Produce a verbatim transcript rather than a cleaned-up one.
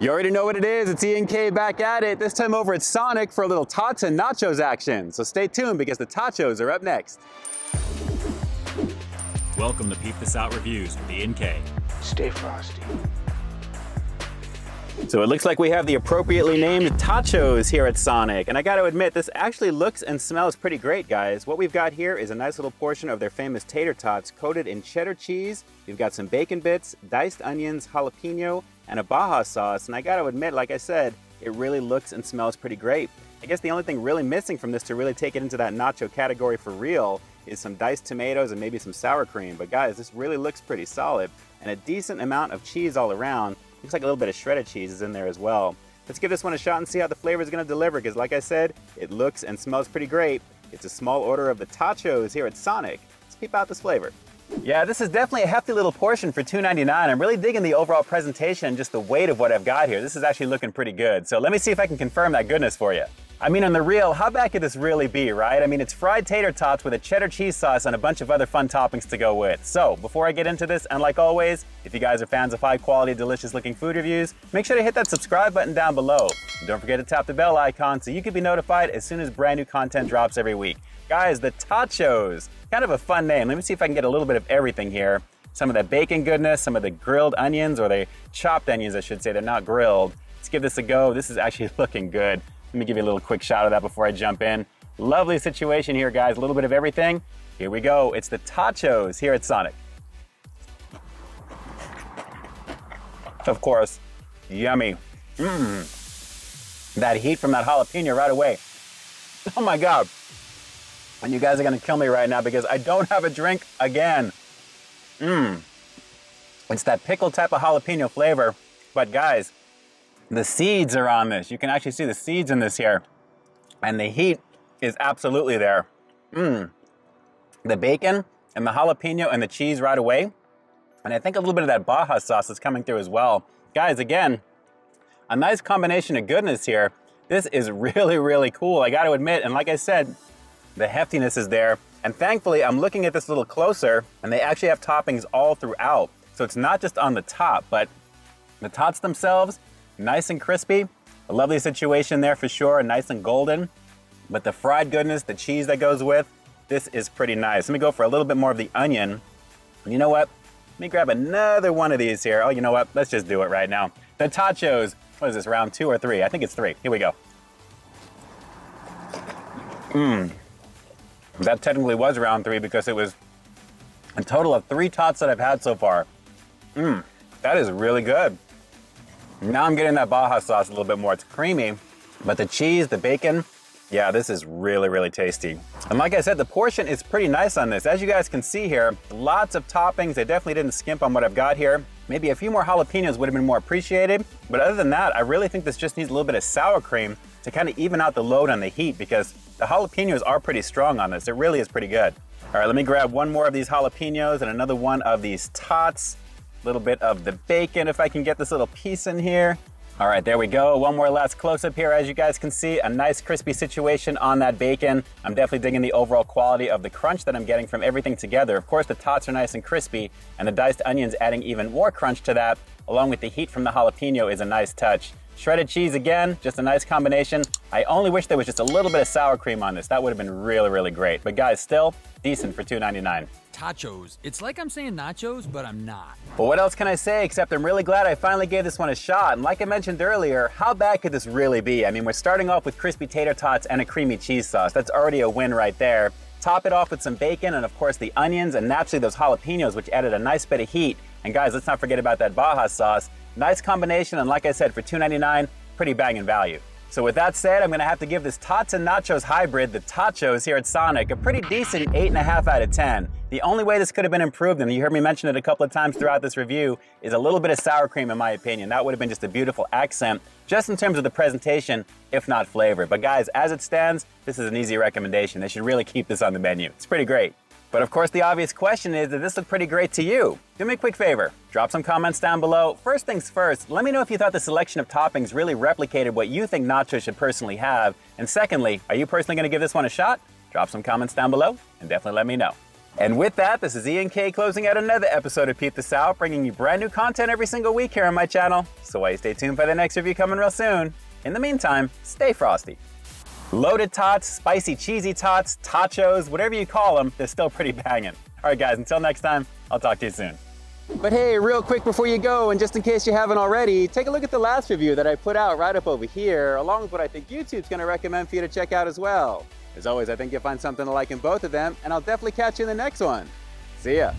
You already know what it is, it's Ian K back at it. This time over at Sonic for a little tots and nachos action. So stay tuned because the tachos are up next. Welcome to Peep This Out Reviews with Ian K. Stay frosty. So it looks like we have the appropriately named tachos here at Sonic. And I gotta admit, this actually looks and smells pretty great, guys. What we've got here is a nice little portion of their famous tater tots coated in cheddar cheese. You've got some bacon bits, diced onions, jalapeno, and a Baja sauce, and I gotta admit, like I said, it really looks and smells pretty great. I guess the only thing really missing from this to really take it into that nacho category for real is some diced tomatoes and maybe some sour cream, but guys, this really looks pretty solid, and a decent amount of cheese all around. Looks like a little bit of shredded cheese is in there as well. Let's give this one a shot and see how the flavor is gonna deliver, because like I said, it looks and smells pretty great. It's a small order of the tachos here at Sonic. Let's peep out this flavor. Yeah, this is definitely a hefty little portion for two ninety-nine. I'm really digging the overall presentation and just the weight of what I've got here. This is actually looking pretty good. So let me see if I can confirm that goodness for you. I mean, on the real, how bad could this really be, right? I mean, it's fried tater tots with a cheddar cheese sauce and a bunch of other fun toppings to go with. So before I get into this, and like always, if you guys are fans of high quality, delicious looking food reviews, make sure to hit that subscribe button down below. And don't forget to tap the bell icon so you can be notified as soon as brand new content drops every week. Guys, the tachos, kind of a fun name. Let me see if I can get a little bit of everything here. Some of the bacon goodness, some of the grilled onions, or the chopped onions, I should say, they're not grilled. Let's give this a go. This is actually looking good. Let me give you a little quick shot of that before I jump in. Lovely situation here, guys. A little bit of everything. Here we go. It's the tachos here at Sonic. Of course, yummy. Mmm. That heat from that jalapeno right away. Oh my God. And you guys are gonna kill me right now because I don't have a drink again. Mmm. It's that pickle type of jalapeno flavor. But guys, the seeds are on this. You can actually see the seeds in this here. And the heat is absolutely there. Mmm. The bacon and the jalapeno and the cheese right away. And I think a little bit of that Baja sauce is coming through as well. Guys, again, a nice combination of goodness here. This is really, really cool, I gotta admit. And like I said, the heftiness is there. And thankfully, I'm looking at this a little closer and they actually have toppings all throughout. So it's not just on the top, but the tots themselves, nice and crispy, a lovely situation there for sure, and nice and golden. But the fried goodness, the cheese that goes with, this is pretty nice. Let me go for a little bit more of the onion. And you know what? Let me grab another one of these here. Oh, you know what? Let's just do it right now. The tachos, what is this, round two or three? I think it's three, here we go. Mmm, that technically was round three because it was a total of three tots that I've had so far. Mmm, that is really good. Now I'm getting that Baja sauce a little bit more. It's creamy, but the cheese, the bacon, yeah, this is really, really tasty. And like I said, the portion is pretty nice on this. As you guys can see here, lots of toppings. I definitely didn't skimp on what I've got here. Maybe a few more jalapenos would have been more appreciated, but other than that, I really think this just needs a little bit of sour cream to kind of even out the load on the heat because the jalapenos are pretty strong on this. It really is pretty good. All right, let me grab one more of these jalapenos and another one of these tots. Little bit of the bacon if I can get this little piece in here. All right, there we go. One more last close-up here. As you guys can see, a nice crispy situation on that bacon. I'm definitely digging the overall quality of the crunch that I'm getting from everything together. Of course, the tots are nice and crispy, and the diced onions adding even more crunch to that, along with the heat from the jalapeno is a nice touch. Shredded cheese again, just a nice combination. I only wish there was just a little bit of sour cream on this. That would have been really, really great. But guys, still decent for two ninety-nine. Tachos. It's like I'm saying nachos, but I'm not. But what else can I say except I'm really glad I finally gave this one a shot. And like I mentioned earlier, how bad could this really be? I mean, we're starting off with crispy tater tots and a creamy cheese sauce. That's already a win right there. Top it off with some bacon and of course the onions and naturally those jalapenos, which added a nice bit of heat. And guys, let's not forget about that Baja sauce. Nice combination, and like I said, for two ninety-nine, pretty banging value. So with that said, I'm gonna have to give this Tots and Nachos hybrid, the Tachos here at Sonic, a pretty decent eight and a half out of ten. The only way this could have been improved, and you heard me mention it a couple of times throughout this review, is a little bit of sour cream in my opinion. That would have been just a beautiful accent, just in terms of the presentation, if not flavor. But guys, as it stands, this is an easy recommendation. They should really keep this on the menu. It's pretty great. But of course, the obvious question is, did this look pretty great to you? Do me a quick favor, drop some comments down below. First things first, let me know if you thought the selection of toppings really replicated what you think nachos should personally have. And secondly, are you personally gonna give this one a shot? Drop some comments down below and definitely let me know. And with that, this is Ian K closing out another episode of Peep This Out, bringing you brand new content every single week here on my channel. So why you stay tuned for the next review coming real soon. In the meantime, stay frosty. Loaded tots, spicy cheesy tots, tachos, whatever you call them, they're still pretty banging. All right guys, until next time, I'll talk to you soon. But hey, real quick before you go, and just in case you haven't already, take a look at the last review that I put out right up over here, along with what I think YouTube's gonna recommend for you to check out as well. As always, I think you'll find something to like in both of them, and I'll definitely catch you in the next one. See ya.